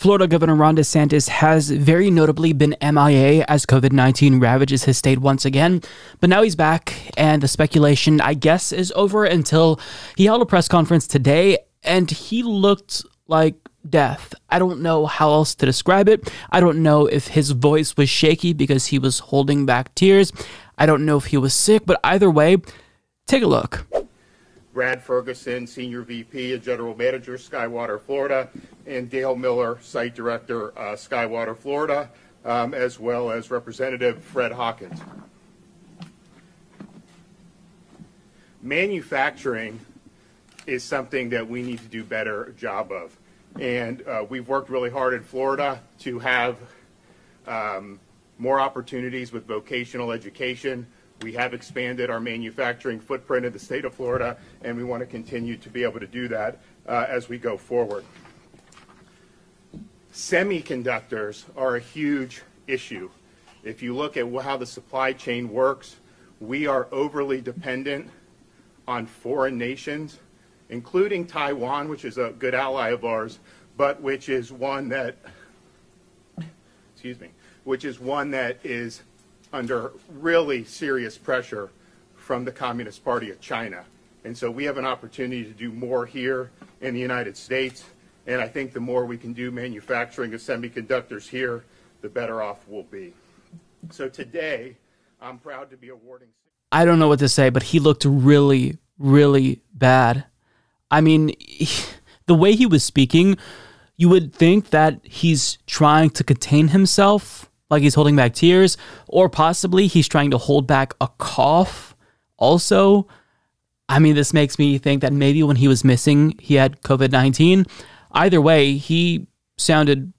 Florida Governor Ron DeSantis has very notably been MIA as COVID-19 ravages his state once again, but now he's back, and the speculation, I guess, is over until he held a press conference today, and he looked like death. I don't know how else to describe it. I don't know if his voice was shaky because he was holding back tears. I don't know if he was sick, but either way, take a look. Brad Ferguson, Senior VP and General Manager, Skywater Florida, and Dale Miller, Site Director, Skywater Florida, as well as Representative Fred Hawkins. Manufacturing is something that we need to do a better job of, and we've worked really hard in Florida to have more opportunities with vocational education. We have expanded our manufacturing footprint in the state of Florida, and we want to continue to be able to do that as we go forward. Semiconductors are a huge issue. If you look at how the supply chain works, we are overly dependent on foreign nations, including Taiwan, which is a good ally of ours, but which is one that, is under really serious pressure from the Communist Party of China. And so we have an opportunity to do more here in the United States. And I think the more we can do manufacturing of semiconductors here, the better off we'll be. So today, I'm proud to be awarding... I don't know what to say, but he looked really, really bad. I mean, the way he was speaking, you would think that he's trying to contain himself, like he's holding back tears, or possibly he's trying to hold back a cough also. I mean, this makes me think that maybe when he was missing, he had COVID-19. Either way, he sounded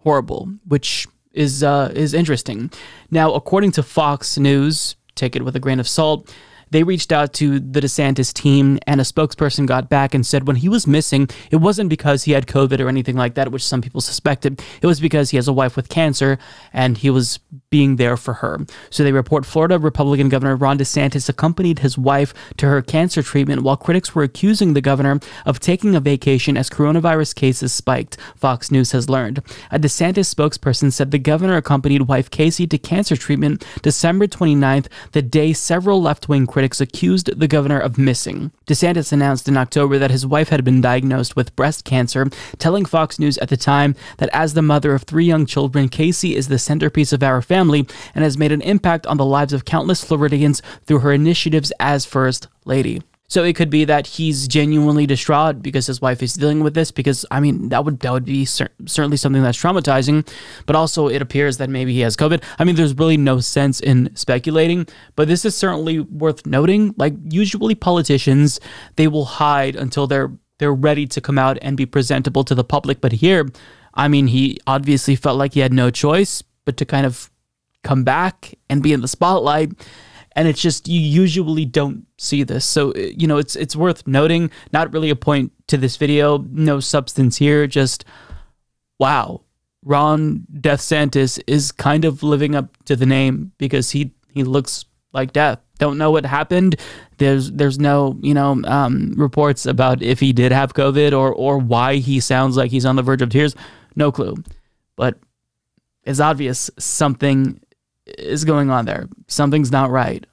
horrible, which is interesting. Now, according to Fox News, take it with a grain of salt, they reached out to the DeSantis team, and a spokesperson got back and said when he was missing, it wasn't because he had COVID or anything like that, which some people suspected. It was because he has a wife with cancer, and he was being there for her. So they report Florida Republican Governor Ron DeSantis accompanied his wife to her cancer treatment while critics were accusing the governor of taking a vacation as coronavirus cases spiked, Fox News has learned. A DeSantis spokesperson said the governor accompanied wife Casey to cancer treatment December 29th, the day several left-wing critics accused the governor of missing. DeSantis announced in October that his wife had been diagnosed with breast cancer, telling Fox News at the time that as the mother of 3 young children, Casey is the centerpiece of our family and has made an impact on the lives of countless Floridians through her initiatives as First Lady. So it could be that he's genuinely distraught because his wife is dealing with this, because, I mean, that would be certainly something that's traumatizing, but also it appears that maybe he has COVID. I mean, there's really no sense in speculating, but this is certainly worth noting. Like, usually politicians, they will hide until they're ready to come out and be presentable to the public, but here, I mean, he obviously felt like he had no choice but to kind of come back and be in the spotlight. And it's just, you usually don't see this. So, you know, it's worth noting. Not really a point to this video. No substance here. Just, wow. Ron DeSantis is kind of living up to the name because he looks like death. Don't know what happened. There's no, you know, reports about if he did have COVID or why he sounds like he's on the verge of tears. No clue. But it's obvious something is going on there. Something's not right.